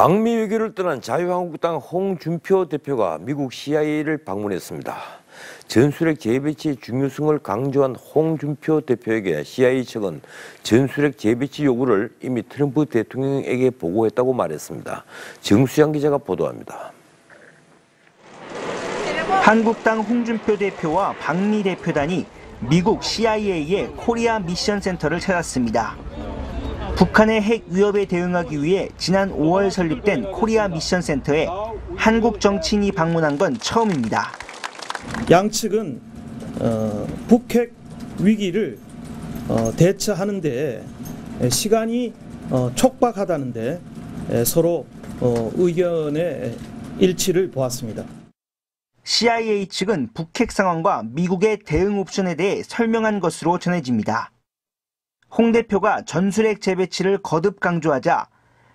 방미 위기를 떠난 자유한국당 홍준표 대표가 미국 CIA를 방문했습니다. 전술핵 재배치의 중요성을 강조한 홍준표 대표에게 CIA 측은 전술핵 재배치 요구를 이미 트럼프 대통령에게 보고했다고 말했습니다. 정수향 기자가 보도합니다. 한국당 홍준표 대표와 방미 대표단이 미국 CIA의 코리아 미션 센터를 찾았습니다. 북한의 핵 위협에 대응하기 위해 지난 5월 설립된 코리아 미션 센터에 한국 정치인이 방문한 건 처음입니다. 양측은 북핵 위기를 대처하는 데 시간이 촉박하다는 데 서로 의견의 일치를 보았습니다. CIA 측은 북핵 상황과 미국의 대응 옵션에 대해 설명한 것으로 전해집니다. 홍 대표가 전술핵 재배치를 거듭 강조하자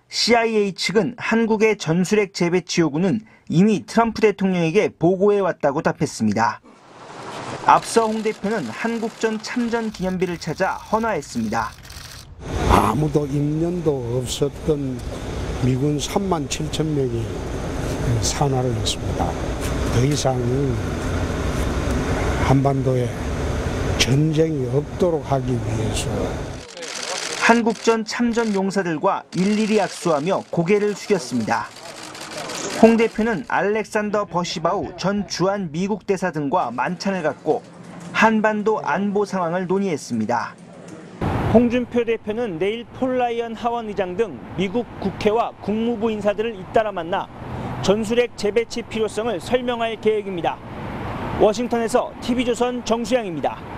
CIA 측은 한국의 전술핵 재배치 요구는 이미 트럼프 대통령에게 보고해왔다고 답했습니다. 앞서 홍 대표는 한국전 참전 기념비를 찾아 헌화했습니다. 아무도 입년도 없었던 미군 37,000명이 산화를 했습니다. 더 이상은 한반도에 전쟁이 없도록 하기 위해서 한국전 참전 용사들과 일일이 악수하며 고개를 숙였습니다. 홍 대표는 알렉산더 버시바우 전 주한 미국 대사 등과 만찬을 갖고 한반도 안보 상황을 논의했습니다. 홍준표 대표는 내일 폴 라이언 하원의장 등 미국 국회와 국무부 인사들을 잇따라 만나 전술핵 재배치 필요성을 설명할 계획입니다. 워싱턴에서 TV조선 정수향입니다.